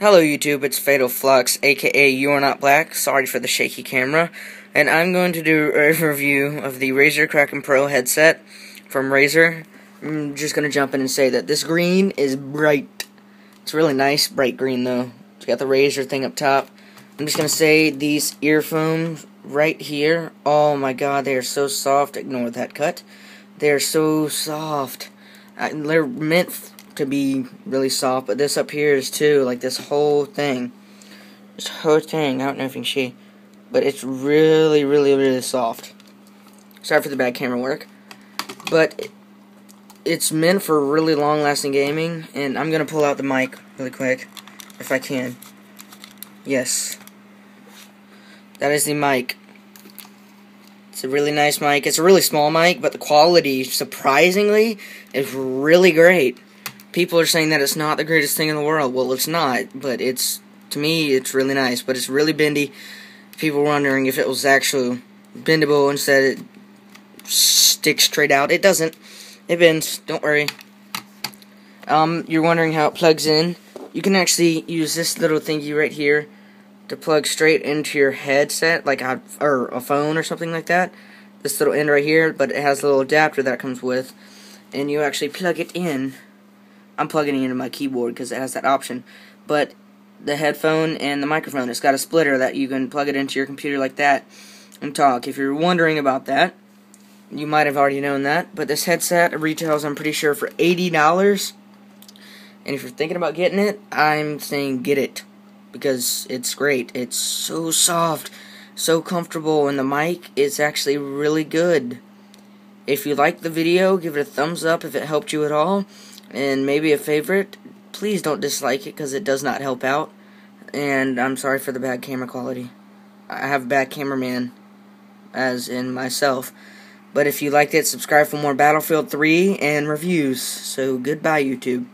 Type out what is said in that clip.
Hello YouTube, it's Fatal Flux, aka You Are Not Black, sorry for the shaky camera, and I'm going to do a review of the Razer Kraken Pro headset from Razer. I'm just going to jump in and say that this green is bright. It's really nice, bright green though. It's got the Razer thing up top. I'm just going to say these earphones right here, oh my god, they are so soft, ignore that cut. They are so soft. They're meant to be really soft, but this up here is too, like this whole thing, I don't know if you can see, but it's really, really, really soft. Sorry for the bad camera work, but it's meant for really long-lasting gaming, and I'm gonna pull out the mic really quick, if I can. Yes, that is the mic. It's a really nice mic, it's a really small mic, but the quality, surprisingly, is really great. People are saying that it's not the greatest thing in the world. Well, it's not, but it's, to me, it's really nice. But it's really bendy. People were wondering if it was actually bendable instead it sticks straight out. It doesn't. It bends. Don't worry. You're wondering how it plugs in. You can actually use this little thingy right here to plug straight into your headset, like a phone or something like that. This little end right here, but it has a little adapter that it comes with, and you actually plug it in. I'm plugging it into my keyboard because it has that option, but the headphone and the microphone, it's got a splitter that you can plug it into your computer like that and talk. If you're wondering about that, you might have already known that, but this headset retails, I'm pretty sure, for $80, and if you're thinking about getting it, I'm saying get it, because it's great. It's so soft, so comfortable, and the mic is actually really good. If you liked the video, give it a thumbs up if it helped you at all. And maybe a favorite. Please don't dislike it because it does not help out. And I'm sorry for the bad camera quality. I have a bad cameraman, as in myself. But if you liked it, subscribe for more Battlefield 3 and reviews. So goodbye, YouTube.